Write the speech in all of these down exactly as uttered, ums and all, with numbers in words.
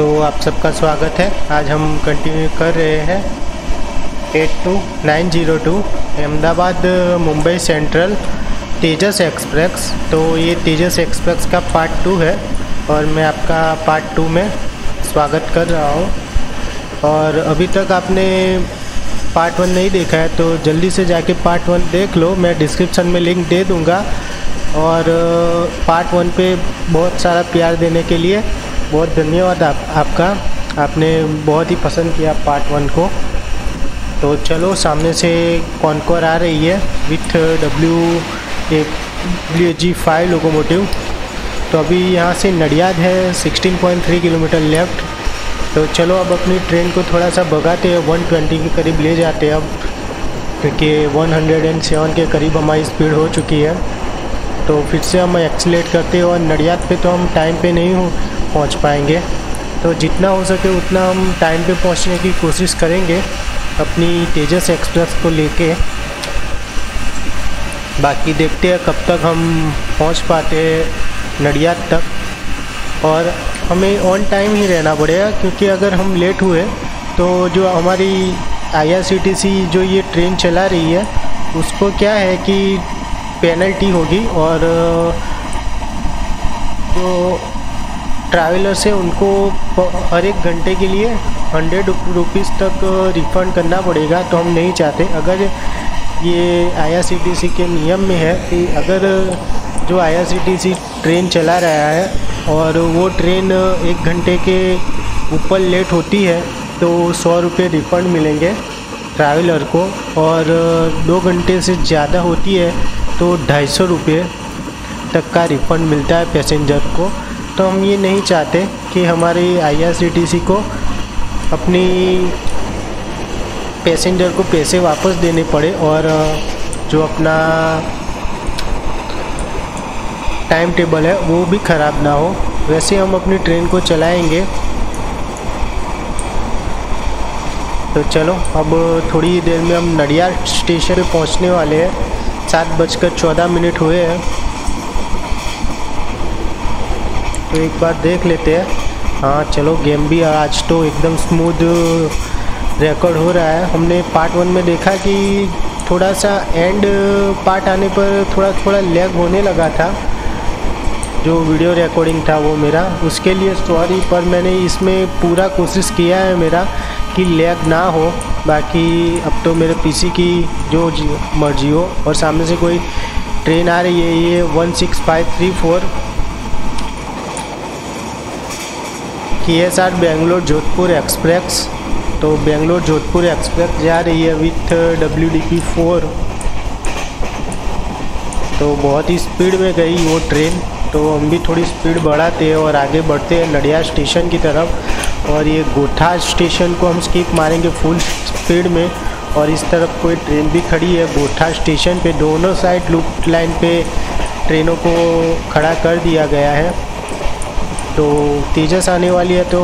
तो आप सबका स्वागत है। आज हम कंटिन्यू कर रहे हैं eight two nine zero two Ahmedabad Mumbai central Tejas express. तो ये तेजस एक्सप्रेस का पार्ट टू है और मैं आपका पार्ट टू में स्वागत कर रहा हूँ। और अभी तक आपने पार्ट वन नहीं देखा है तो जल्दी से जाके पार्ट वन देख लो। मैं डिस्क्रिप्शन में लिंक दे दूँगा। और पार्ट वन पे बहुत सारा प्यार देने के लिए बहुत धन्यवाद आप आपका आपने बहुत ही पसंद किया पार्ट वन को। तो चलो, सामने से कॉन्कोर आ रही है with W G five locomotive. तो अभी यहाँ से नडियाद है sixteen point three kilometre left. तो चलो अब अपनी ट्रेन को थोड़ा सा भगाते हैं, वन ट्वेंटी के करीब ले जाते हैं अब, क्योंकि वन ओ सेवन के करीब हमारी स्पीड हो चुकी है। तो फिर से हम एक्सीलेट करते हैं और नडियाद पे तो हम टाइम पे नहीं पहुंच पाएंगे। तो जितना हो सके उतना हम टाइम पे पहुंचने की कोशिश करेंगे अपनी तेजस एक्सप्रेस को लेके। बाकी देखते हैं कब तक हम पहुंच पाते हैं नडियाद तक। और हमें ऑन टाइम ही रहना पड़ेगा, क्योंकि अगर हम लेट हुए तो जो हमारी आई आर सी टी सी जो ये ट्रेन चला रही है उसको क्या है कि पेनल्टी होगी, और जो ट्रैवलर्स है उनको हर एक घंटे के लिए हंड्रेड रुपीज़ तक रिफ़ंड करना पड़ेगा। तो हम नहीं चाहते, अगर ये आई आर सी टी सी के नियम में है कि अगर जो I R C T C train चला रहा है और वो ट्रेन एक घंटे के ऊपर लेट होती है तो सौ रुपये रिफ़ंड मिलेंगे ट्रैवलर को, और दो घंटे से ज़्यादा होती है तो ढाई सौ रुपये तक का रिफ़ंड मिलता है पैसेंजर को। तो हम ये नहीं चाहते कि हमारे आई आर सी टी सी को अपनी पैसेंजर को पैसे वापस देने पड़े, और जो अपना टाइम टेबल है वो भी ख़राब ना हो। वैसे हम अपनी ट्रेन को चलाएंगे। तो चलो, अब थोड़ी ही देर में हम नडियाद स्टेशन पे पहुंचने वाले हैं। सात बजकर चौदह मिनट हुए हैं। तो एक बार देख लेते हैं। हाँ चलो, गेम भी आज तो एकदम स्मूथ रिकॉर्ड हो रहा है। हमने पार्ट वन में देखा कि थोड़ा सा एंड पार्ट आने पर थोड़ा थोड़ा लैग होने लगा था, जो वीडियो रिकॉर्डिंग था वो मेरा, उसके लिए सॉरी। पर मैंने इसमें पूरा कोशिश किया है मेरा कि लैग ना हो। बाकी अब तो मेरे पीसी की जो मर्जी हो। और सामने से कोई ट्रेन आ रही है, ये one six five three four K S R Bangalore Jodhpur express. तो बेंगलोर जोधपुर एक्सप्रेस जा रही है with W D P four. तो बहुत ही स्पीड में गई वो ट्रेन, तो हम भी थोड़ी स्पीड बढ़ाते हैं और आगे बढ़ते हैं नडियाद स्टेशन की तरफ। और ये गोठा स्टेशन को हम स्किप मारेंगे फुल स्पीड में। और इस तरफ कोई ट्रेन भी खड़ी है गोठा स्टेशन पे। दोनों साइड लूप लाइन पे ट्रेनों को खड़ा कर दिया गया है। तो तेजस आने वाली है तो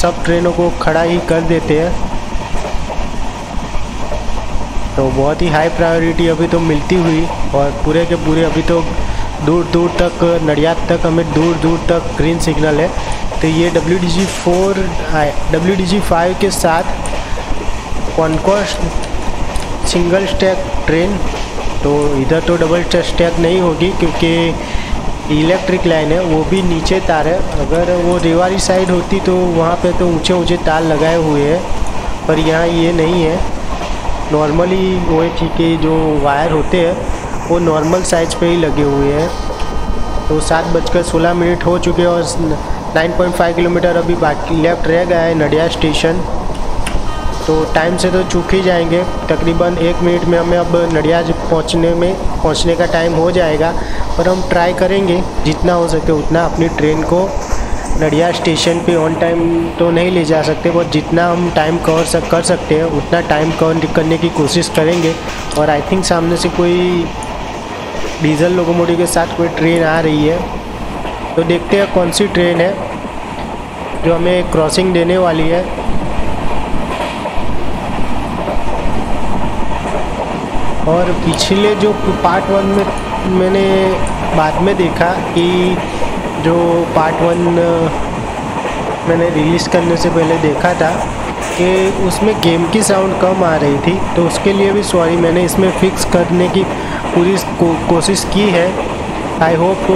सब ट्रेनों को खड़ा ही कर देते हैं। तो बहुत ही हाई प्रायोरिटी अभी तो मिलती हुई, और पूरे के पूरे अभी तो दूर दूर तक नडियाद तक हमें दूर दूर तक ग्रीन सिग्नल है। तो ये W D G four W D G five के साथ कॉन्कोर्स सिंगल स्टैक ट्रेन। तो इधर तो डबल स्टैक नहीं होगी क्योंकि इलेक्ट्रिक लाइन है, वो भी नीचे तार है। अगर वो रेवाड़ी साइड होती तो वहाँ पे तो ऊंचे ऊंचे तार लगाए हुए हैं, पर यहाँ ये नहीं है। नॉर्मली वो ठीक है, जो वायर होते हैं वो नॉर्मल साइज पे ही लगे हुए हैं। तो सात बजकर सोलह मिनट हो चुके और नाइन पॉइंट फाइव किलोमीटर अभी बाकी लेफ्ट रह गया है नडियाद स्टेशन। तो टाइम से तो चूक ही जाएंगे, तकरीबन एक मिनट में हमें अब नडियाद पहुंचने में पहुंचने का टाइम हो जाएगा। और हम ट्राई करेंगे जितना हो सके उतना अपनी ट्रेन को नडियाद स्टेशन पे ऑन टाइम तो नहीं ले जा सकते, बट जितना हम टाइम कवर सक कर सकते हैं उतना टाइम कवर करने की कोशिश करेंगे। और आई थिंक सामने से कोई डीजल लोकोमोटिव के साथ कोई ट्रेन आ रही है। तो देखते हैं कौन सी ट्रेन है जो हमें क्रॉसिंग देने वाली है। और पिछले जो पार्ट वन में मैंने बाद में देखा कि जो पार्ट वन मैंने रिलीज़ करने से पहले देखा था कि उसमें गेम की साउंड कम आ रही थी, तो उसके लिए भी सॉरी, मैंने इसमें फिक्स करने की पूरी को, कोशिश की है। आई होप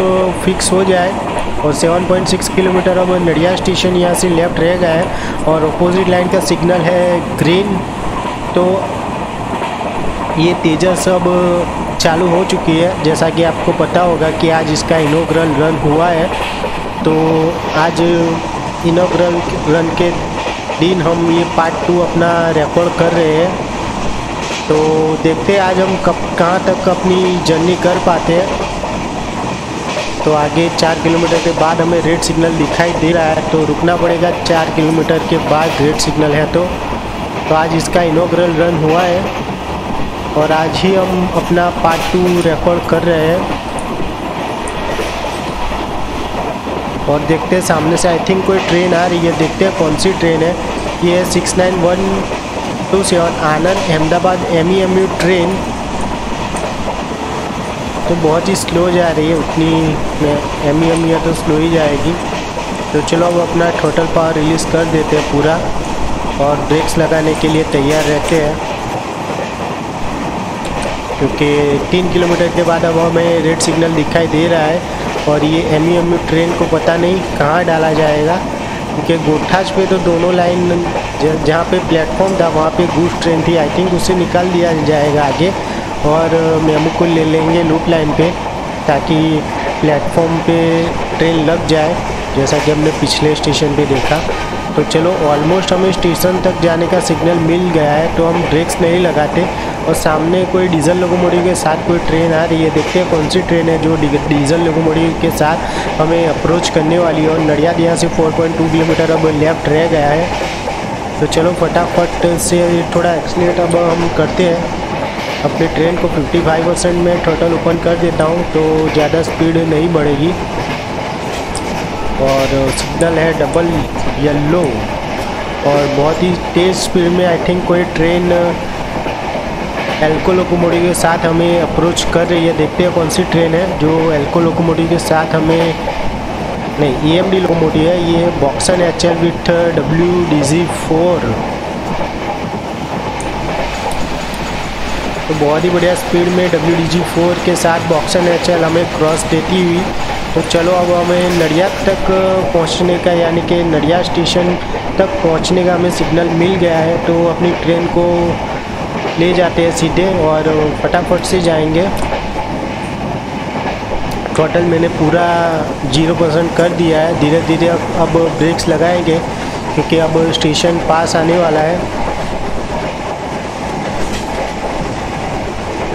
फिक्स हो जाए। और सात पॉइंट छह किलोमीटर अब नडियाद स्टेशन यहाँ से लेफ्ट रह गया है और अपोजिट लाइन का सिग्नल है ग्रीन, तो ये तेजस अब चालू हो चुकी है। जैसा कि आपको पता होगा कि आज इसका इनोग्रल रन हुआ है, तो आज इनोग्रल रन के दिन हम ये पार्ट टू अपना रिकॉर्ड कर रहे हैं। तो देखते हैं आज हम कब कहाँ तक अपनी जर्नी कर पाते हैं। तो आगे चार किलोमीटर के बाद हमें रेड सिग्नल दिखाई दे रहा है, तो रुकना पड़ेगा। चार किलोमीटर के बाद रेड सिग्नल है, तो तो आज इसका इनोग्रल रन हुआ है और आज ही हम अपना पार्ट टू रिकॉर्ड कर रहे हैं। और देखते हैं सामने से आई थिंक कोई ट्रेन आ रही है, देखते हैं कौन सी ट्रेन है। ये है six nine one two seven Anand Ahmedabad M E M U train, तो बहुत ही स्लो जा रही है, उतनी एम ई एम या तो स्लो ही जाएगी। तो चलो अब अपना टोटल पावर रिलीज़ कर देते हैं पूरा और ब्रेक्स लगाने के लिए तैयार रहते हैं, क्योंकि तीन किलोमीटर के बाद अब हमें रेड सिग्नल दिखाई दे रहा है। और ये एम ई एम ट्रेन को पता नहीं कहाँ डाला जाएगा, क्योंकि गोठाज पे तो दोनों लाइन जहाँ पे प्लेटफॉर्म था वहाँ पे गूड्स ट्रेन थी, आई थिंक उसे निकाल दिया जाएगा आगे और मेमू को ले लेंगे लूप लाइन पे, ताकि प्लेटफॉर्म पे ट्रेन लग जाए, जैसा कि हमने पिछले स्टेशन पे देखा। तो चलो ऑलमोस्ट हमें स्टेशन तक जाने का सिग्नल मिल गया है, तो हम ब्रेक्स नहीं लगाते। और सामने कोई डीजल लोकोमोटिव के साथ कोई ट्रेन आ रही है, देखते हैं कौन सी ट्रेन है जो डीजल लोकोमोटिव के साथ हमें अप्रोच करने वाली है। और नडियाद यहाँ से फोर पॉइंट टू किलोमीटर अब लेफ्ट रह गया है, तो चलो फटाफट से थोड़ा एक्सीलेट अब हम करते हैं। अपने ट्रेन को पचपन परसेंट में टोटल ओपन कर देता हूँ, तो ज़्यादा स्पीड नहीं बढ़ेगी। और सिग्नल है डबल येलो और बहुत ही तेज़ स्पीड में आई थिंक कोई ट्रेन एल्को लोकोमोटिव के साथ हमें अप्रोच कर रही है। देखते हैं कौन सी ट्रेन है जो एल्को लोकोमोटिव के साथ हमें, नहीं ई एम डी लोकोमोटिव है, ये BOXN H L with W D G four. तो बहुत ही बढ़िया स्पीड में डब्ल्यू डी जी फोर के साथ बॉक्सन एच एल हमें क्रॉस देती हुई। तो चलो अब हमें नडियाद तक पहुंचने का, यानी कि नडियाद स्टेशन तक पहुंचने का हमें सिग्नल मिल गया है, तो अपनी ट्रेन को ले जाते हैं सीधे और फटाफट से जाएंगे। टोटल मैंने पूरा जीरो परसेंट कर दिया है। धीरे धीरे अब अब ब्रेक्स लगाएंगे, क्योंकि अब स्टेशन पास आने वाला है।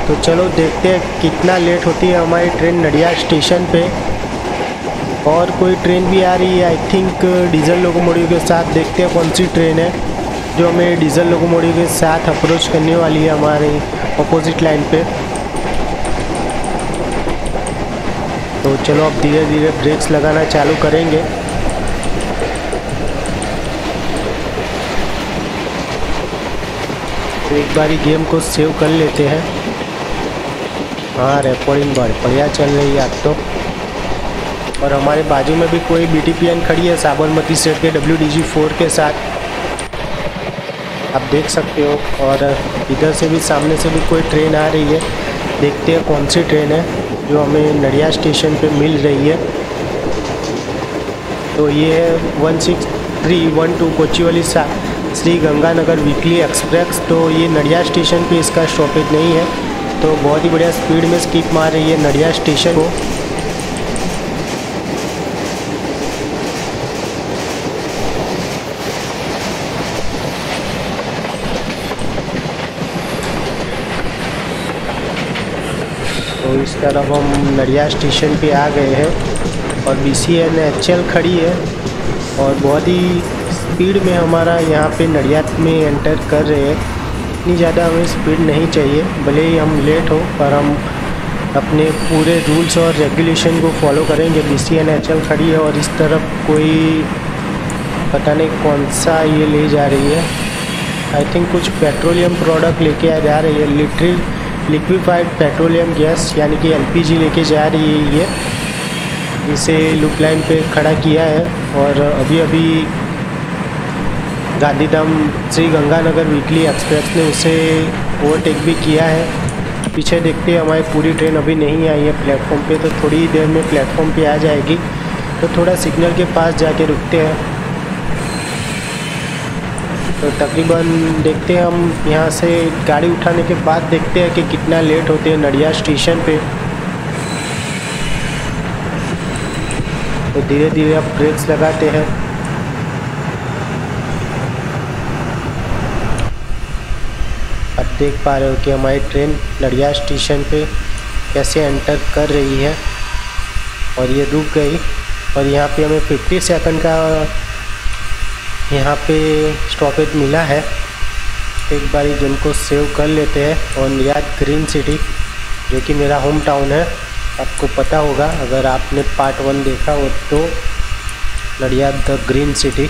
तो चलो देखते हैं कितना लेट होती है हमारी ट्रेन नडियाद स्टेशन पे। और कोई ट्रेन भी आ रही है, आई थिंक डीजल लोकोमोटिव के साथ। देखते हैं कौन सी ट्रेन है जो हमें डीजल लोकोमोटिव के साथ अप्रोच करने वाली है हमारे अपोजिट लाइन पे। तो चलो अब धीरे धीरे ब्रेक्स लगाना चालू करेंगे। तो एक बारी गेम को सेव कर लेते हैं। हाँ, रिकॉर्डिंग बार बढ़िया चल रही है आज तो। और हमारे बाजू में भी कोई बी टी पी एन खड़ी है साबरमती सेट के डब्ल्यू डी जी फोर के साथ, आप देख सकते हो। और इधर से भी, सामने से भी कोई ट्रेन आ रही है, देखते हैं कौन सी ट्रेन है जो हमें नडियाद स्टेशन पे मिल रही है। तो ये है one six three one two Kochi वाली श्री गंगानगर वीकली एक्सप्रेस। तो ये नडियाद स्टेशन पे इसका स्टॉपेज नहीं है, तो बहुत ही बढ़िया स्पीड में स्किप मार रही है नडियाद स्टेशन को। तो इस तरफ हम नडियाद स्टेशन पे आ गए हैं और B C N H L खड़ी है और बहुत ही स्पीड में हमारा यहाँ पे नडियाद में एंटर कर रहे हैं। इतनी ज़्यादा हमें स्पीड नहीं चाहिए, भले ही हम लेट हो, पर हम अपने पूरे रूल्स और रेगुलेशन को फॉलो करेंगे। B C N H L खड़ी है और इस तरफ कोई पता नहीं कौन सा ये ले जा रही है, आई थिंक कुछ पेट्रोलियम प्रोडक्ट लेके आ जा रही है, लिट्रिल लिक्विफाइड पेट्रोलियम गैस यानी कि एल पी जी लेके जा रही है। ये इसे लूप लाइन पे खड़ा किया है और अभी अभी गांधीधाम श्री गंगानगर वीकली एक्सप्रेस ने उसे ओवरटेक भी किया है। पीछे देखते हैं, हमारी पूरी ट्रेन अभी नहीं आई है प्लेटफॉर्म पे, तो थोड़ी ही देर में प्लेटफॉर्म पे आ जाएगी। तो थोड़ा सिग्नल के पास जाके रुकते हैं। तो तकरीबन देखते हैं, हम यहाँ से गाड़ी उठाने के बाद देखते हैं कि कितना लेट होते हैं नडियाद स्टेशन पे। तो धीरे धीरे अब ब्रेक्स लगाते हैं। अब देख पा रहे हो कि हमारी ट्रेन नडियाद स्टेशन पे कैसे एंटर कर रही है और ये रुक गई। और यहाँ पे हमें पचास सेकंड का यहाँ पे स्टॉपेज मिला है। एक बार ही उनको सेव कर लेते हैं। और नियाद ग्रीन सिटी जो कि मेरा होम टाउन है, आपको पता होगा अगर आपने पार्ट वन देखा हो तो, नडियाद द ग्रीन सिटी।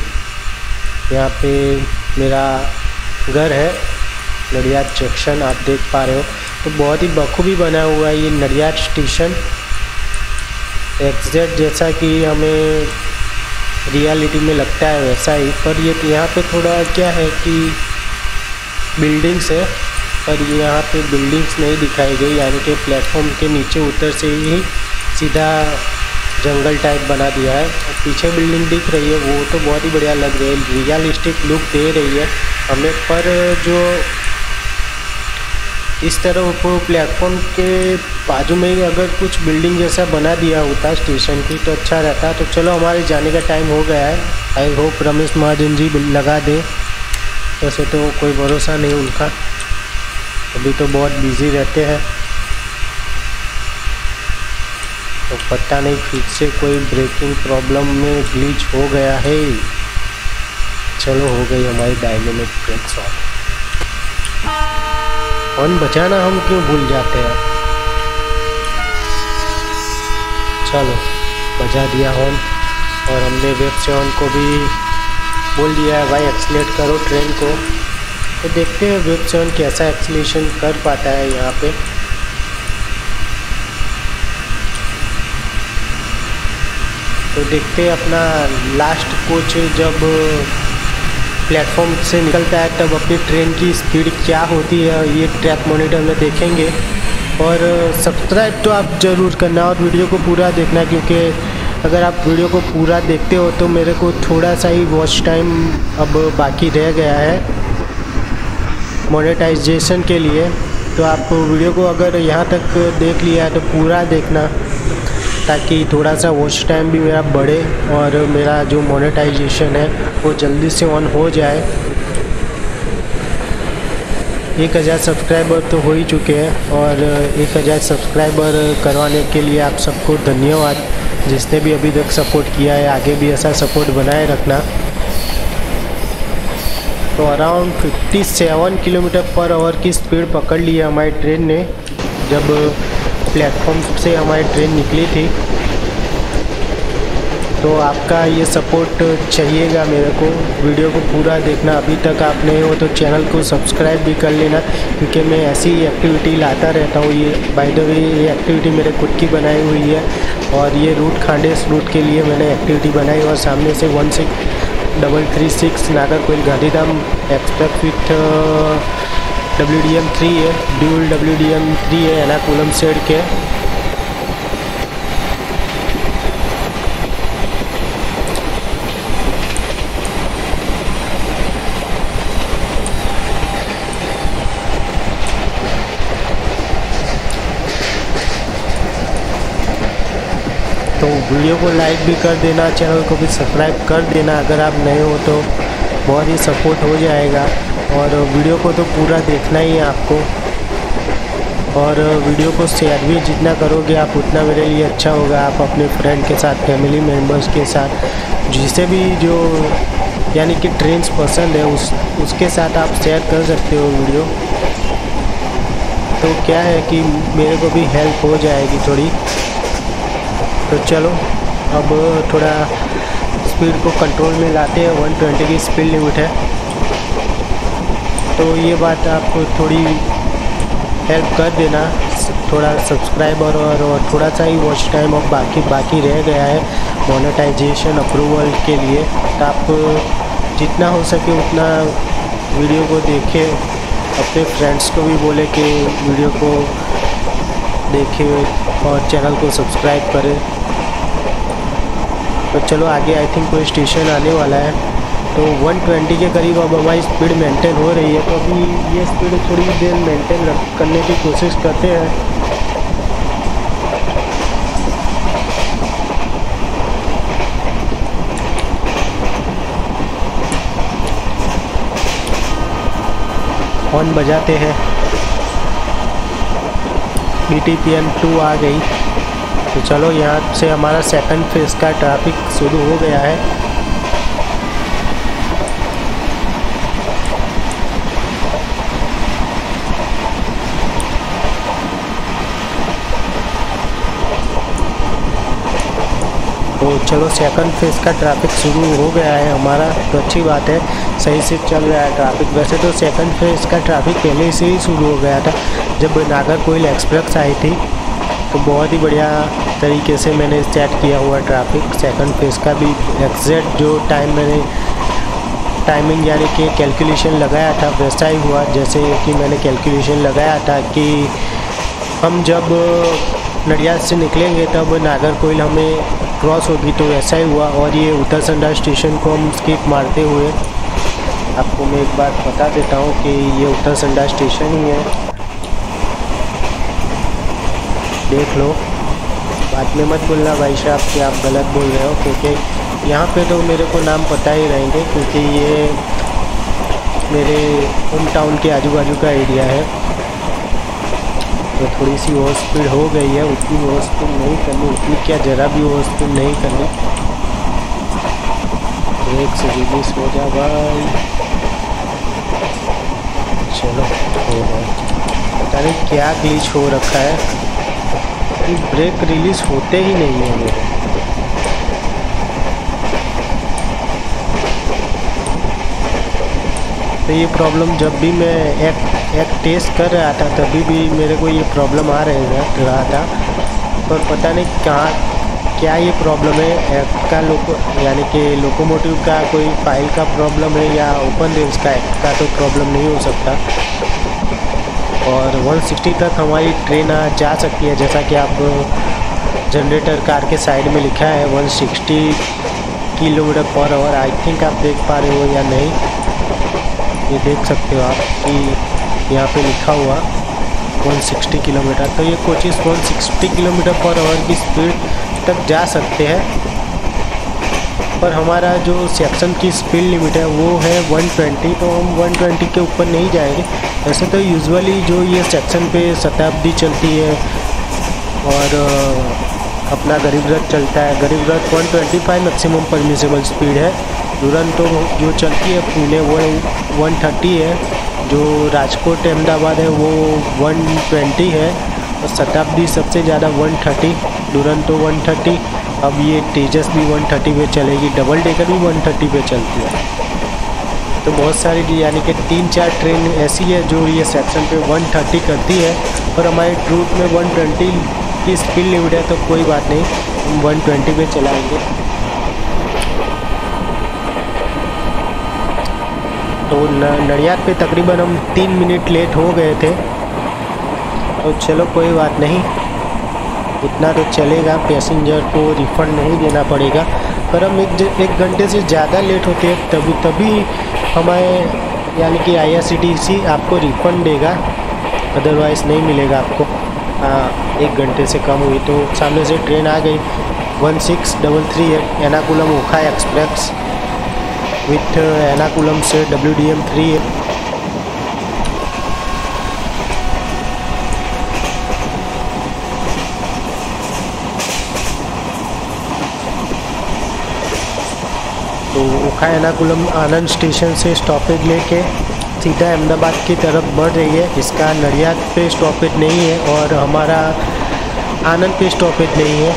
यहाँ पे मेरा घर है नडियाद जंक्शन, आप देख पा रहे हो। तो बहुत ही बखूबी बना हुआ है ये नडियाद स्टेशन, एग्जैक्ट जैसा कि हमें रियलिटी में लगता है वैसा ही। पर ये यहाँ पे थोड़ा क्या है कि बिल्डिंग्स है, पर यहाँ पे बिल्डिंग्स नहीं दिखाई गई, यानी कि प्लेटफॉर्म के नीचे उतर से ही सीधा जंगल टाइप बना दिया है। पीछे बिल्डिंग दिख रही है, वो तो बहुत ही बढ़िया लग रही है, रियलिस्टिक लुक दे रही है हमें। पर जो इस तरह को प्लेटफॉर्म के बाजू में ही अगर कुछ बिल्डिंग जैसा बना दिया होता स्टेशन की तो अच्छा रहता। तो चलो, हमारे जाने का टाइम हो गया है। आई होप रमेश महाजन जी लगा दे, वैसे तो कोई भरोसा नहीं उनका, अभी तो बहुत बिजी रहते हैं। तो पता नहीं फिर से कोई ब्रेकिंग प्रॉब्लम में ग्लिच हो गया है। चलो, हो गई हमारी डायनेमिक ब्रेक्स ऑन। ऑन बचाना हम क्यों भूल जाते हैं। चलो, बजा दिया ऑन। और हमने वेब से ऑन को भी बोल दिया है भाई एक्सीलेट करो ट्रेन को। तो देखते हैं वेब से ऑन कैसा एक्सीलेशन कर पाता है यहाँ पे। तो देखते हैं, अपना लास्ट कोच जब प्लेटफॉर्म से निकलता है तब अपनी ट्रेन की स्पीड क्या होती है ये ट्रैक मॉनिटर में देखेंगे। और सब्सक्राइब तो आप ज़रूर करना और वीडियो को पूरा देखना, क्योंकि अगर आप वीडियो को पूरा देखते हो तो मेरे को थोड़ा सा ही वॉच टाइम अब बाकी रह गया है मोनेटाइजेशन के लिए। तो आप वीडियो को अगर यहाँ तक देख लिया है तो पूरा देखना, ताकि थोड़ा सा वॉच टाइम भी मेरा बढ़े और मेरा जो मोनेटाइजेशन है वो जल्दी से ऑन हो जाए। एक हज़ार सब्सक्राइबर तो हो ही चुके हैं और एक हज़ार सब्सक्राइबर करवाने के लिए आप सबको धन्यवाद, जिसने भी अभी तक सपोर्ट किया है। आगे भी ऐसा सपोर्ट बनाए रखना। तो अराउंड सत्तावन किलोमीटर पर आवर की स्पीड पकड़ ली है हमारी ट्रेन ने जब प्लेटफॉर्म से हमारी ट्रेन निकली थी। तो आपका ये सपोर्ट चाहिएगा मेरे को। वीडियो को पूरा देखना, अभी तक आप नहीं हो तो चैनल को सब्सक्राइब भी कर लेना, क्योंकि मैं ऐसी एक्टिविटी लाता रहता हूँ। ये बाय द वे ये एक्टिविटी मेरे खुद की बनाई हुई है और ये रूट खांडेश रूट के लिए मैंने एक्टिविटी बनाई। और सामने से one six double three six Nagercoil Gandhidham express with W D M three है, dual W D M three है एनाकुलम सेड के। तो वीडियो को लाइक भी कर देना, चैनल को भी सब्सक्राइब कर देना अगर आप नए हो तो, बहुत ही सपोर्ट हो जाएगा। और वीडियो को तो पूरा देखना ही है आपको, और वीडियो को शेयर भी जितना करोगे आप उतना मेरे लिए अच्छा होगा। आप अपने फ्रेंड के साथ, फैमिली मेम्बर्स के साथ, जिसे भी जो यानी कि ट्रेन्स पसंद है उस उसके साथ आप शेयर कर सकते हो वीडियो। तो क्या है कि मेरे को भी हेल्प हो जाएगी थोड़ी। तो चलो, अब थोड़ा स्पीड को कंट्रोल में लाते हैं। वन ट्वेंटी की स्पीड लिमिट है, तो ये बात आपको थोड़ी हेल्प कर देना। थोड़ा सब्सक्राइबर और, और थोड़ा सा ही वॉच टाइम और बाकी बाकी रह गया है मोनेटाइजेशन अप्रूवल के लिए। तो आप जितना हो सके उतना वीडियो को देखें, अपने फ्रेंड्स को भी बोले कि वीडियो को देखें और चैनल को सब्सक्राइब करें। तो चलो आगे आई थिंक कोई स्टेशन आने वाला है। तो एक सौ बीस के करीब अब हमारी स्पीड मेंटेन हो रही है, तो अभी ये स्पीड थोड़ी देर मेंटेन करने की कोशिश करते हैं। हॉर्न बजाते हैं। B T P N two आ गई। तो चलो यहाँ से हमारा सेकंड फेज का ट्रैफिक शुरू हो गया है। तो चलो सेकंड फेज का ट्रैफिक शुरू हो गया है हमारा, तो अच्छी बात है, सही से चल रहा है ट्रैफिक। वैसे तो सेकंड फेज का ट्रैफिक पहले से ही शुरू हो गया था जब नागरकोइल एक्सप्रेस आई थी, तो बहुत ही बढ़िया तरीके से मैंने सेट किया हुआ ट्रैफिक। सेकंड फेज का भी एग्जैक्ट जो टाइम मैंने टाइमिंग यानी कि कैलकुलेशन लगाया था वैसा ही हुआ जैसे कि मैंने कैलकुलेशन लगाया था कि हम जब नडियाद से निकलेंगे तब नागरकोइल हमें क्रॉस होगी, तो वैसा ही हुआ। और ये उत्तर संडा स्टेशन को हम स्किप मारते हुए, आपको मैं एक बार बता देता हूँ कि ये उत्तर संडा स्टेशन ही है, देख लो, बाद में मत बोलना भाई साहब कि आप गलत बोल रहे हो, क्योंकि यहाँ पे तो मेरे को नाम पता ही रहेंगे क्योंकि ये मेरे होम टाउन के आजू बाजू का एरिया है। तो थोड़ी सी ओवर स्पीड हो गई है, उतनी ओवर स्पीड नहीं करनी, उतनी क्या ज़रा भी ओवर स्पीड नहीं करनी। ब्रेक से रिलीज हो जा भाई। चलो हो गया, पता नहीं क्या ग्लिच हो रखा है, ब्रेक रिलीज होते ही नहीं है मेरे। तो ये प्रॉब्लम जब भी मैं एक एक टेस्ट कर रहा था तभी भी मेरे को ये प्रॉब्लम आ रही रहा था, पर पता नहीं कहाँ क्या ये प्रॉब्लम है, एक्ट का लोको यानी कि लोकोमोटिव का कोई फाइल का प्रॉब्लम है या ओपन रेल्स का एक्ट का तो प्रॉब्लम नहीं हो सकता। और एक सौ साठ तक हमारी ट्रेन जा सकती है, जैसा कि आप जनरेटर कार के साइड में लिखा है एक सौ साठ kilometre per our. I think आप देख पा रहे हो या नहीं, ये देख सकते हो आप कि यहाँ पे लिखा हुआ एक सौ साठ किलोमीटर। तो ये कोचेस एक सौ साठ किलोमीटर पर आवर की स्पीड तक जा सकते हैं, पर हमारा जो सेक्शन की स्पीड लिमिट है वो है एक सौ बीस, तो हम एक सौ बीस के ऊपर नहीं जाएंगे। वैसे तो यूजुअली जो ये सेक्शन पे शताब्दी चलती है और अपना गरीब रथ चलता है, गरीब रथ एक सौ पच्चीस मैक्सिमम परमिसेबल स्पीड है। दुरंतो जो चलती है पुणे वो एक सौ तीस है, जो राजकोट अहमदाबाद है वो एक सौ बीस है, और शताब्दी सबसे ज़्यादा एक सौ तीस, दुरंतो एक सौ तीस, अब ये तेजस भी एक सौ तीस पे चलेगी, डबल डेकर भी एक सौ तीस पे चलती है। तो बहुत सारी यानी कि तीन चार ट्रेन ऐसी है जो ये सेक्शन पे एक सौ तीस करती है, और हमारे रूट में एक सौ बीस की स्पीड लिमिट है, तो कोई बात नहीं, हम एक सौ बीस पे चलाएंगे। तो नडियाद पे तकरीबन हम तीन मिनट लेट हो गए थे, तो चलो कोई बात नहीं, इतना तो चलेगा, पैसेंजर को रिफ़ंड नहीं देना पड़ेगा। पर हम एक एक घंटे से ज़्यादा लेट होते हैं तभी तभी हमें यानी कि आई आर सी टी सी आपको रिफ़ंड देगा, अदरवाइज़ नहीं मिलेगा आपको। हाँ, एक घंटे से कम हुई तो सामने से ट्रेन आ गई एक छह double three eight Ernakulam Okha express with Ernakulam से डब्ल्यू डी एम थ्री। तो ओखा एर्नाकुलम आनंद स्टेशन से स्टॉपेज लेके सीधा अहमदाबाद की तरफ बढ़ रही है। इसका नडियाद पे स्टॉपेज नहीं है और हमारा आनंद पे स्टॉपेज नहीं है,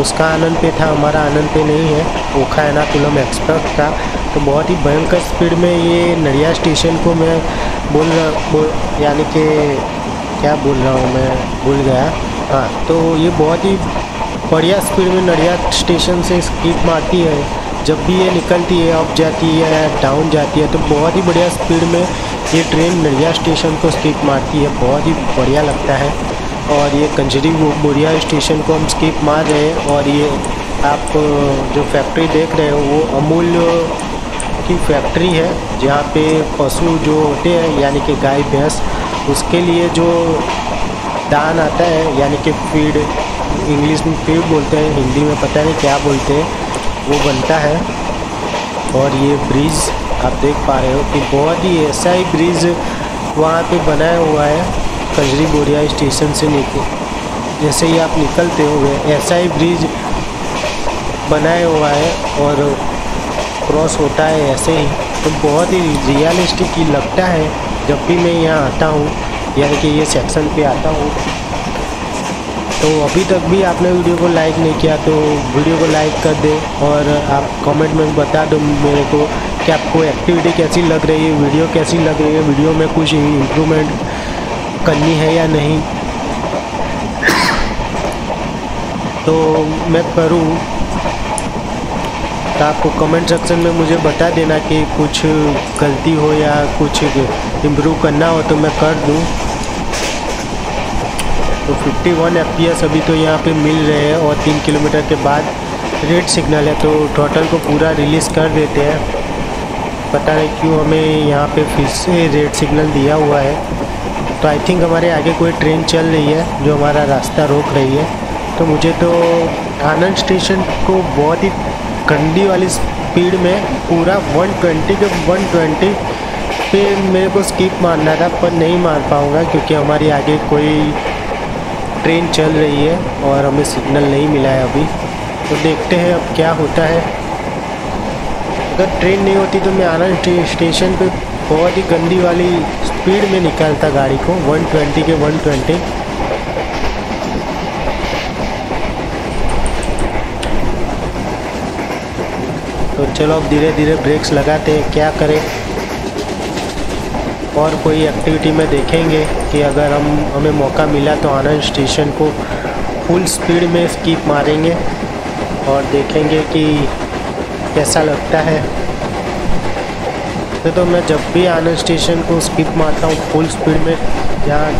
उसका आनंद पे था, हमारा आनंद पे नहीं है ओखा एर्नाकुलम एक्सप्रेस का। तो बहुत ही भयंकर स्पीड में ये नडियाद स्टेशन को मैं बोल, बोल यानी कि क्या बोल रहा हूँ मैं, भूल गया। हाँ, तो ये बहुत ही बढ़िया स्पीड में नडियाद स्टेशन से स्किप मारती है। जब भी ये निकलती है, अप जाती है, डाउन जाती है, तो बहुत ही बढ़िया स्पीड में ये ट्रेन नडियाद स्टेशन को स्किप मारती है, बहुत ही बढ़िया लगता है। और ये कंजरी बोरिया स्टेशन को हम स्किप मार रहे हैं। और ये आप जो फैक्ट्री देख रहे हो वो अमूल की फैक्ट्री है, जहाँ पे पशु जो होते हैं यानी कि गाय भैंस, उसके लिए जो दान आता है यानी कि फीड, इंग्लिश में फीड बोलते हैं, हिंदी में पता नहीं क्या बोलते हैं, वो बनता है। और ये ब्रिज आप देख पा रहे हो कि बहुत ही ऐसा ही ब्रिज वहाँ पे बनाया हुआ है कंजरी बोरिया स्टेशन से निकल, जैसे ही आप निकलते हो ऐसा ही ब्रिज बनाया हुआ है और क्रॉस होता है ऐसे ही। तो बहुत ही रियलिस्टिक ही लगता है जब भी मैं यहाँ आता हूँ, यानी कि ये सेक्शन पे आता हूँ। तो अभी तक भी आपने वीडियो को लाइक नहीं किया तो वीडियो को लाइक कर दे और आप कमेंट में बता दो मेरे को कि आपको एक्टिविटी कैसी लग रही है, वीडियो कैसी लग रही है, वीडियो में कुछ इम्प्रूवमेंट करनी है या नहीं, तो मैं करूँ। तो आपको कमेंट सेक्शन में मुझे बता देना कि कुछ गलती हो या कुछ इम्प्रूव करना हो तो मैं कर दूं। तो इक्यावन एफ पी एस अभी तो यहाँ पे मिल रहे हैं और तीन किलोमीटर के बाद रेड सिग्नल है, तो टोटल को पूरा रिलीज़ कर देते हैं। पता नहीं क्यों हमें यहाँ पे फिर से रेड सिग्नल दिया हुआ है, तो आई थिंक हमारे आगे कोई ट्रेन चल रही है जो हमारा रास्ता रोक रही है। तो मुझे तो आनंद स्टेशन को बहुत ही गंदी वाली स्पीड में पूरा एक सौ बीस के एक सौ बीस पे मेरे को स्किप मारना था, पर नहीं मार पाऊँगा क्योंकि हमारी आगे कोई ट्रेन चल रही है और हमें सिग्नल नहीं मिला है अभी। तो देखते हैं अब क्या होता है। अगर ट्रेन नहीं होती तो मैं आनंद स्टेशन पे बहुत ही गंदी वाली स्पीड में निकालता गाड़ी को, एक सौ बीस के एक सौ बीस। तो चलो अब धीरे धीरे ब्रेक्स लगाते हैं, क्या करें। और कोई एक्टिविटी में देखेंगे कि अगर हम हमें मौका मिला तो आनंद स्टेशन को फुल स्पीड में स्किप मारेंगे और देखेंगे कि कैसा लगता है। तो, तो मैं जब भी आनंद स्टेशन को स्किप मारता हूँ फुल स्पीड में, जहाँ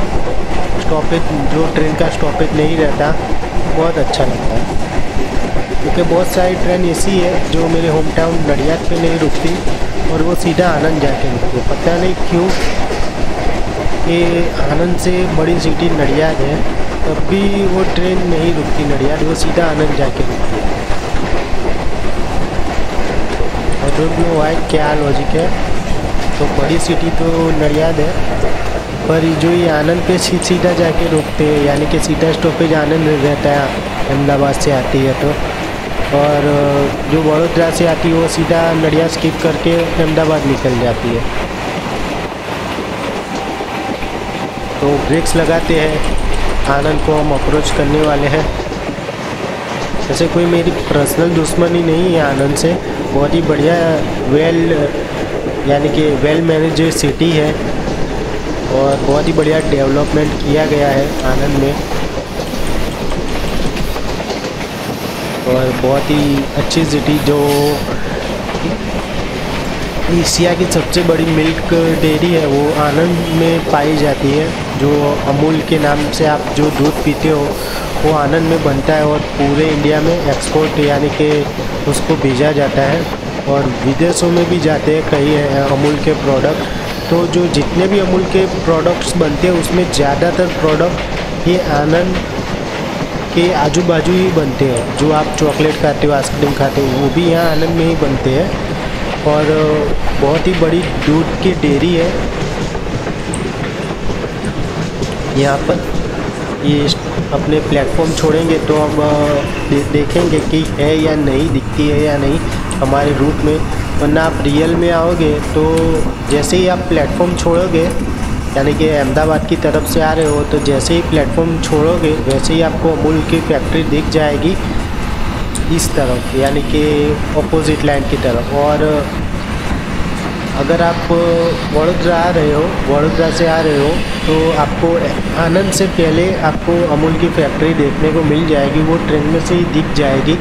स्टॉपेज जो ट्रेन का स्टॉपेज नहीं रहता, बहुत अच्छा लगता है क्योंकि बहुत सारी ट्रेन ऐसी है जो मेरे होम टाउन नडियाद पे नहीं रुकती और वो सीधा आनंद जाके रुकती है। पता नहीं क्यों ये आनंद से बड़ी सिटी नडियाद है, तब भी वो ट्रेन नहीं रुकती नडियाद, वो सीधा आनंद जाके रुकती है। आई डोंट नो व्हाई, क्या लॉजिक है। तो बड़ी सिटी तो नडियाद है, पर जो ये आनंद पे सीधा जाके रुकते हैं यानी कि सीधा स्टॉपेज आनंद रहता है अहमदाबाद से आती है तो, और जो वडोदरा से आती है वो सीधा नडियाद स्किप करके अहमदाबाद निकल जाती है। तो ब्रेक्स लगाते हैं, आनंद को हम अप्रोच करने वाले हैं। जैसे कोई मेरी पर्सनल दुश्मनी नहीं है आनंद से, बहुत ही बढ़िया वेल यानी कि वेल मैनेज सिटी है और बहुत ही बढ़िया डेवलपमेंट किया गया है आनंद में और बहुत ही अच्छी सिटी, जो एशिया की सबसे बड़ी मिल्क डेयरी है वो आनंद में पाई जाती है। जो अमूल के नाम से आप जो दूध पीते हो वो आनंद में बनता है और पूरे इंडिया में एक्सपोर्ट यानी कि उसको भेजा जाता है और विदेशों में भी जाते हैं कई है अमूल के प्रोडक्ट। तो जो जितने भी अमूल के प्रोडक्ट्स बनते हैं उसमें ज़्यादातर प्रोडक्ट ये आनंद के आजू बाजू ही बनते हैं। जो आप चॉकलेट खाते हो, आइसक्रीम खाते हो, वो भी यहाँ आनंद में ही बनते हैं और बहुत ही बड़ी दूध की डेयरी है यहाँ पर। ये अपने प्लेटफॉर्म छोड़ेंगे तो हम दे, देखेंगे कि है या नहीं, दिखती है या नहीं हमारे रूट में, वरना आप रियल में आओगे तो जैसे ही आप प्लेटफॉर्म छोड़ोगे यानी कि अहमदाबाद की तरफ से आ रहे हो तो जैसे ही प्लेटफॉर्म छोड़ोगे वैसे ही आपको अमूल की फैक्ट्री दिख जाएगी इस तरफ यानी कि अपोजिट लाइन की तरफ। और अगर आप वडोदरा आ रहे हो, वडोदरा से आ रहे हो, तो आपको आनंद से पहले आपको अमूल की फैक्ट्री देखने को मिल जाएगी, वो ट्रेन में से ही दिख जाएगी।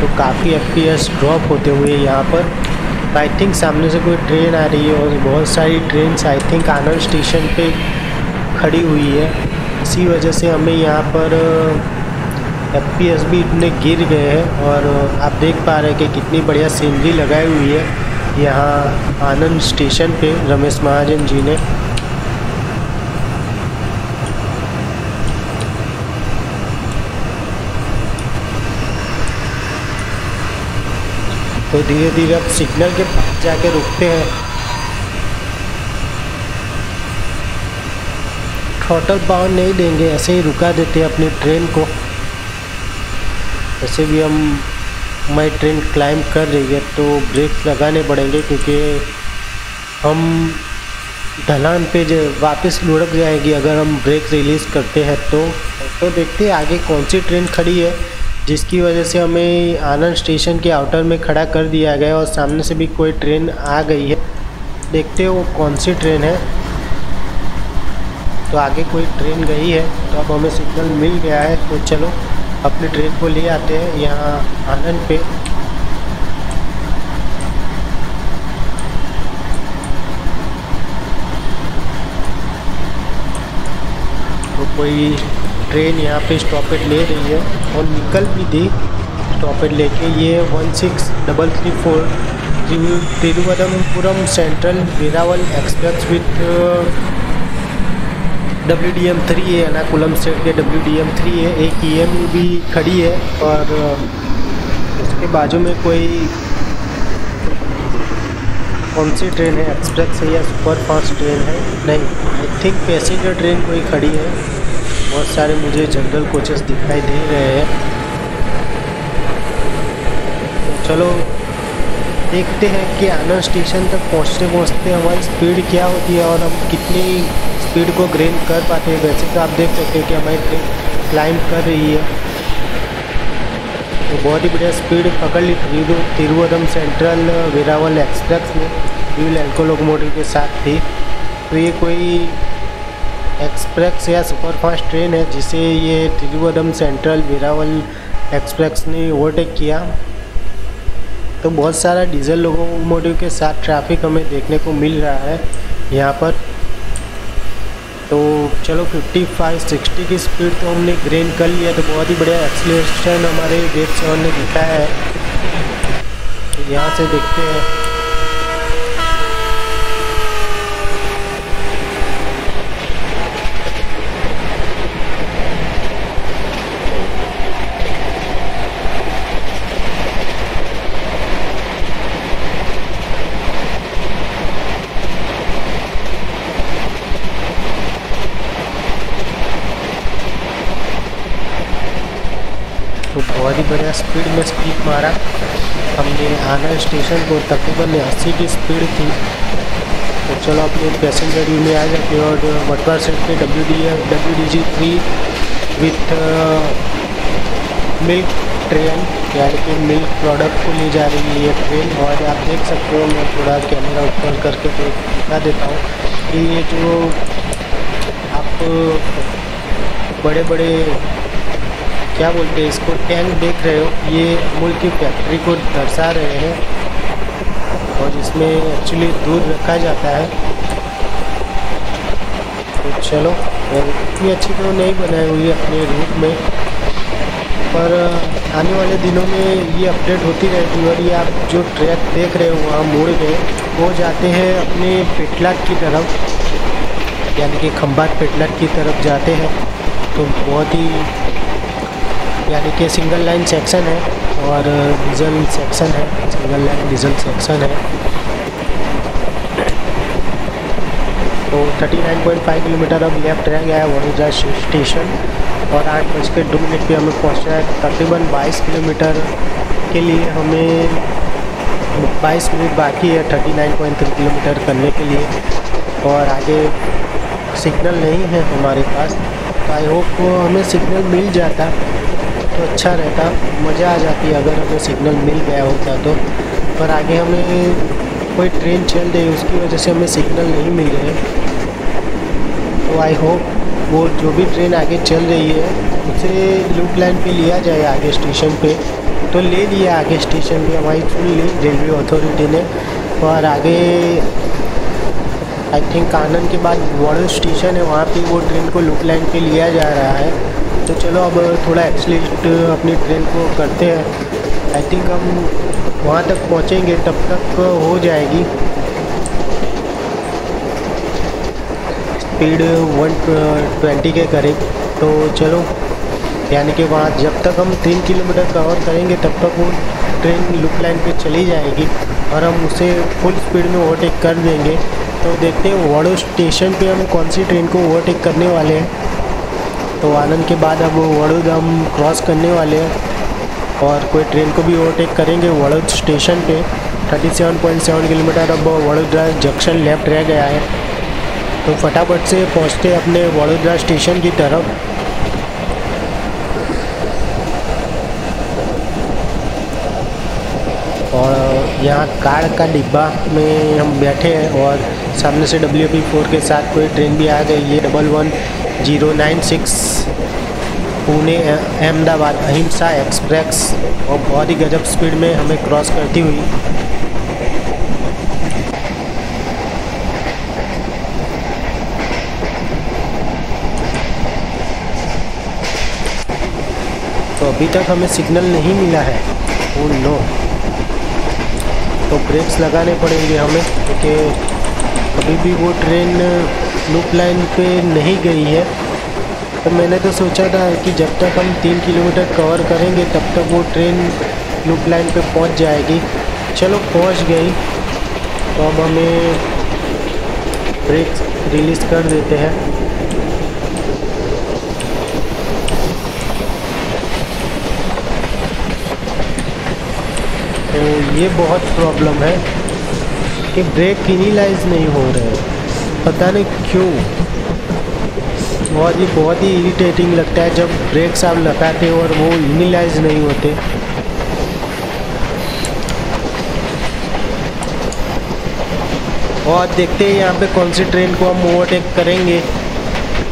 तो काफ़ी एफ पी एस ड्रॉप होते हुए यहाँ पर आई थिंक सामने से कोई ट्रेन आ रही है और बहुत सारी train I think Anand station पे खड़ी हुई है। इसी वजह से हमें यहाँ पर एफ पी एस भी इतने गिर गए हैं और आप देख पा रहे हैं कि कितनी बढ़िया सीनरी लगाई हुई है यहाँ आनंद स्टेशन पे रमेश महाजन जी ने। तो धीरे धीरे अब सिग्नल के पास जाके रुकते हैं। थ्रॉटल पावर नहीं देंगे, ऐसे ही रुका देते हैं अपनी ट्रेन को। वैसे भी हम हमारी ट्रेन क्लाइंब कर रही है तो ब्रेक लगाने पड़ेंगे क्योंकि हम ढलान पे जो वापस लुढ़क जाएगी अगर हम ब्रेक रिलीज़ करते हैं तो। तो देखते हैं आगे कौन सी ट्रेन खड़ी है जिसकी वजह से हमें आनंद स्टेशन के आउटर में खड़ा कर दिया गया और सामने से भी कोई ट्रेन आ गई है। देखते हैं वो कौन सी ट्रेन है। तो आगे कोई ट्रेन गई है तो अब हमें सिग्नल मिल गया है, तो चलो अपनी ट्रेन को ले आते हैं यहाँ आनंद पे। तो कोई ट्रेन यहाँ पे स्टॉपेज ले रही है और निकल भी दी स्टॉपेज लेके। ये one six double three four Thiruvananthapuram central Veraval express with W D M three है, एनाकुलम स्टेट के डब्ल्यू डी एम थ्री है। एक ई एम डी भी खड़ी है और इसके बाजू में कोई कौन सी ट्रेन है, एक्सप्रेस है या सुपरफास्ट ट्रेन है? नहीं, आई थिंक पैसेंजर ट्रेन कोई खड़ी है। बहुत सारे मुझे जनरल कोचेस दिखाई दे रहे हैं। तो चलो देखते हैं कि आनंद स्टेशन तक पहुंचते पहुंचते हमारी स्पीड क्या होती है और हम कितनी स्पीड को ग्रेन कर पाते हैं। वैसे तो आप देख सकते हैं कि हमारी ट्रेन क्लाइंब कर रही है, तो बहुत ही बढ़िया स्पीड पकड़ ली तिरुवनंतपुरम सेंट्रल वेरावल एक्सप्रेस में फ्यूल एल्को लोकोमोटिव के साथ थी। तो ये कोई एक्सप्रेस या सुपरफास्ट ट्रेन है जिसे ये तिरुवनंतपुरम सेंट्रल वेरावल एक्सप्रेस ने ओवरटेक किया। तो बहुत सारा डीजल लोकोमोटिव के साथ ट्रैफिक हमें देखने को मिल रहा है यहाँ पर। तो चलो पचपन साठ की स्पीड तो हमने ग्रेन कर लिया, तो बहुत ही बढ़िया एक्सीलरेशन हमारे वेब सेवन ने दिखाया है। तो यहाँ से देखते हैं बढ़िया स्पीड में स्पीड मारा हमने आनंद स्टेशन को, तकरीबन अस्सी की स्पीड थी। तो चलो अपने पैसेंजर में आ जाते और बटवार सेट के W D W D G three with milk train, यानी कि मिल्क प्रोडक्ट को ले जा रही है ये ट्रेन। और आप देख सकते हो, मैं थोड़ा कैमरा ओपन करके तो दिखा देता हूँ कि ये जो आप बड़े बड़े क्या बोलते हैं इसको, टैंक देख रहे हो, ये अमूल की फैक्ट्री को दर्शा रहे हैं और इसमें एक्चुअली दूध रखा जाता है। तो चलो, इतनी अच्छी तो नहीं बनाई हुई अपने रूट में, पर आने वाले दिनों में ये अपडेट होती रहती है। और ये आप जो ट्रैक देख रहे हो वहाँ मोड़ गए वो जाते हैं अपने पेटलाद की तरफ, यानी कि खंभात पेटलाद की तरफ जाते हैं। तो बहुत ही, यानी कि सिंगल लाइन सेक्शन है और डीजल सेक्शन है, सिंगल लाइन डीजल सेक्शन है। तो उनतालीस पॉइंट पाँच किलोमीटर अब लेफ्ट रह गया है वडोदरा स्टेशन और आठ बज के दो मिनट पर हमें पहुँचना है। तकरीबन बाईस किलोमीटर के लिए हमें बाईस मिनट बाकी है उनतालीस पॉइंट तीन किलोमीटर करने के लिए, और आगे सिग्नल नहीं है हमारे पास। तो आई होप हमें सिग्नल मिल जाता तो अच्छा रहता, मज़ा आ जाती अगर हमें सिग्नल मिल गया होता तो। पर आगे हमें कोई ट्रेन चल रही है, उसकी वजह से हमें सिग्नल नहीं मिल रहे हैं। तो आई होप वो जो भी ट्रेन आगे चल रही है उसे लूप लाइन पे लिया जाए आगे स्टेशन पे। तो ले लिया आगे स्टेशन पे हमारी सुन ली रेलवे अथॉरिटी ने, और आगे आई थिंक आनंद के बाद वडोदरा स्टेशन है, वहाँ पे वो ट्रेन को लूप लाइन पे लिया जा रहा है। तो चलो अब थोड़ा एक्सीलेट अपनी ट्रेन को करते हैं। आई थिंक हम वहाँ तक पहुँचेंगे तब तक हो जाएगी। स्पीड वन ट्वेंटी के करीब। तो चलो यानी कि वहाँ जब तक हम तीन किलोमीटर कवर करेंगे तब तक वो ट्रेन लूप लाइन पे चली जाएगी और हम उसे फुल स्पीड में ओवरटेक कर देंगे। तो देखते हैं वडो स्टेशन पे हम कौन सी ट्रेन को ओवरटेक करने वाले हैं। तो आनंद के बाद अब वडोदरा हम क्रॉस करने वाले हैं और कोई ट्रेन को भी ओवरटेक करेंगे वडो स्टेशन पे। सैंतीस पॉइंट सात किलोमीटर अब वडोदरा जंक्शन लेफ्ट रह गया है। तो फटाफट से पहुँचते अपने वडोदरा स्टेशन की तरफ। और यहाँ कार का डिब्बा में हम बैठे हैं और सामने से डब्ल्यू पी फोर के साथ कोई ट्रेन भी आ गई है। Double one zero nine six Pune Ahmedabad Ahinsa express, और बहुत ही गजब स्पीड में हमें क्रॉस करती हुई। अभी तक हमें सिग्नल नहीं मिला है। ओ नो, तो ब्रेक्स लगाने पड़ेंगे हमें क्योंकि अभी भी वो ट्रेन लूप लाइन पे नहीं गई है। तो मैंने तो सोचा था कि जब तक हम तीन किलोमीटर कवर करेंगे तब तक वो ट्रेन लूप लाइन पे पहुंच जाएगी। चलो पहुंच गई। तो अब हमें ब्रेक्स रिलीज़ कर देते हैं। तो ये बहुत प्रॉब्लम है कि ब्रेक इनिलाइज नहीं हो रहे हैं, पता नहीं क्यों। बहुत ही बहुत ही इरिटेटिंग लगता है जब ब्रेक्स आप लगाते हो और वो इनिलाइज नहीं होते। और देखते हैं यहाँ पे कौन सी ट्रेन को हम ओवरटेक करेंगे।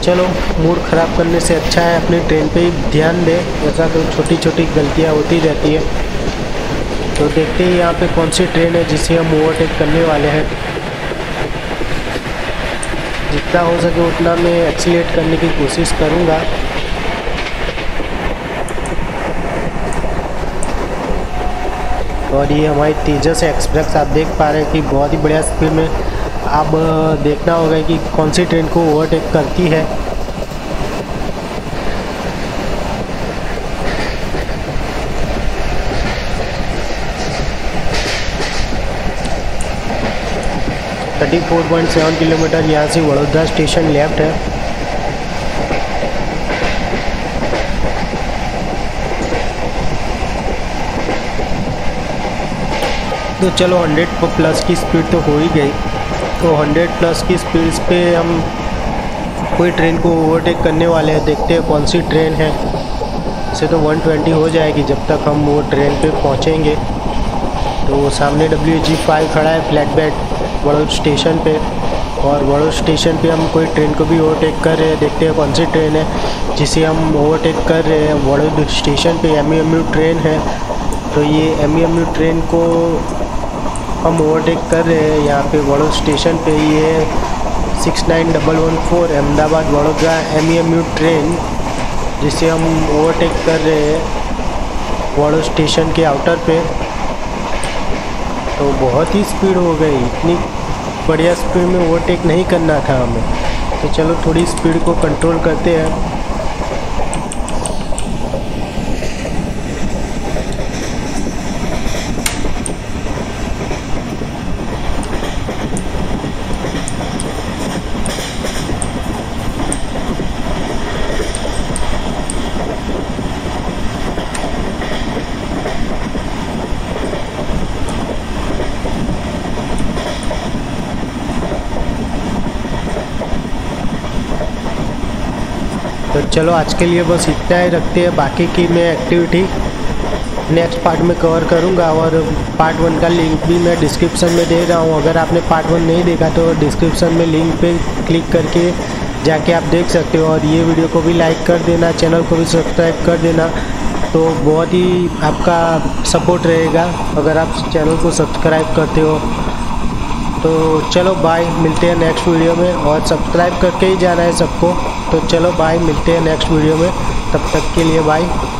चलो मूड ख़राब करने से अच्छा है अपनी ट्रेन पे ही ध्यान दें, ऐसा कोई छोटी छोटी गलतियाँ होती रहती है। तो देखते हैं यहाँ पे कौन सी ट्रेन है जिसे हम ओवरटेक करने वाले हैं। जितना हो सके उतना मैं एक्सीलेट करने की कोशिश करूँगा। और ये हमारी तेजस एक्सप्रेस आप देख पा रहे हैं कि बहुत ही बढ़िया स्पीड में। अब देखना होगा कि कौन सी ट्रेन को ओवरटेक करती है। चौंतीस पॉइंट सात किलोमीटर यहाँ से वडोदरा स्टेशन लेफ्ट है। तो चलो सौ प्लस की स्पीड तो हो ही गई। तो सौ प्लस की स्पीड पे हम कोई ट्रेन को ओवरटेक करने वाले हैं। देखते हैं कौन सी ट्रेन है। इसे तो एक सौ बीस हो जाएगी जब तक हम वो ट्रेन पे पहुँचेंगे। तो सामने डब्ल्यू जी फाइव खड़ा है फ्लैटबैट वडोदरा स्टेशन पे, और वडोदरा स्टेशन पे हम कोई ट्रेन को भी ओवरटेक कर रहे हैं। देखते हैं कौन सी ट्रेन है जिसे हम ओवरटेक कर रहे हैं। वडोदरा स्टेशन पे M E M U train है। तो ये M E M U train को हम ओवरटेक कर रहे हैं यहाँ पे वडोदरा स्टेशन पे। ये six nine double one four Ahmedabad Vadodara M E M U train जिसे हम ओवरटेक कर रहे हैं वडोदरा स्टेशन के आउटर पे। तो बहुत ही स्पीड हो गई, इतनी बढ़िया स्पीड में ओवरटेक नहीं करना था हमें। तो चलो थोड़ी स्पीड को कंट्रोल करते हैं। चलो आज के लिए बस इतना ही रखते हैं। बाकी की मैं एक्टिविटी नेक्स्ट पार्ट में कवर करूंगा और पार्ट वन का लिंक भी मैं डिस्क्रिप्शन में दे रहा हूं। अगर आपने पार्ट वन नहीं देखा तो डिस्क्रिप्शन में लिंक पे क्लिक करके जाके आप देख सकते हो। और ये वीडियो को भी लाइक कर देना, चैनल को भी सब्सक्राइब कर देना, तो बहुत ही आपका सपोर्ट रहेगा अगर आप चैनल को सब्सक्राइब करते हो। तो चलो बाय, मिलते हैं नेक्स्ट वीडियो में। और सब्सक्राइब करके ही जाना है सबको। तो चलो बाय, मिलते हैं नेक्स्ट वीडियो में। तब तक के लिए बाय।